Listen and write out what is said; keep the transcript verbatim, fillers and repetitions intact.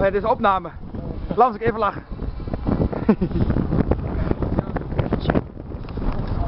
Oh ja, dit is opname. Laat ons even lachen.